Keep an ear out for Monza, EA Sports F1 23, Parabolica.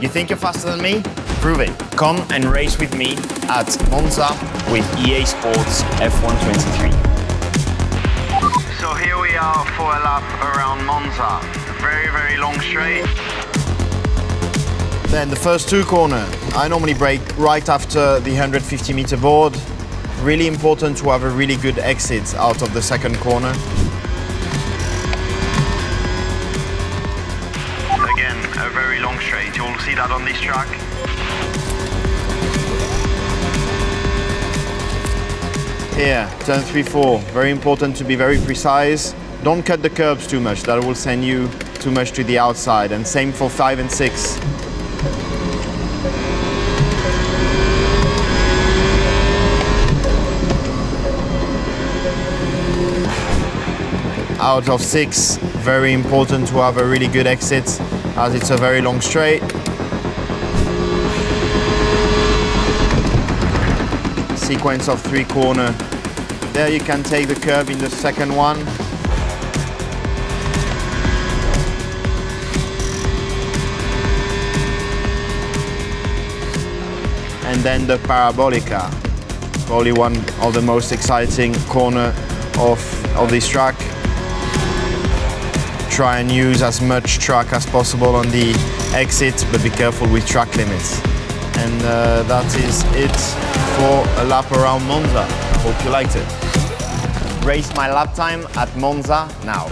You think you're faster than me? Prove it. Come and race with me at Monza with EA Sports F1 23. So here we are for a lap around Monza. Very, very long straight. Then the first two corner, I normally brake right after the 150-meter board. Really important to have a really good exit out of the second corner. Again, a very long straight. You'll see that on this track. Here, turn 3-4. Very important to be very precise. Don't cut the curbs too much. That will send you too much to the outside. And same for 5 and 6. Out of 6, very important to have a really good exit as it's a very long straight. Sequence of 3 corner. There you can take the curb in the second one. And then the Parabolica, probably one of the most exciting corner of this track. Try and use as much track as possible on the exit, but be careful with track limits. And that is it for a lap around Monza. Hope you liked it. Race my lap time at Monza now.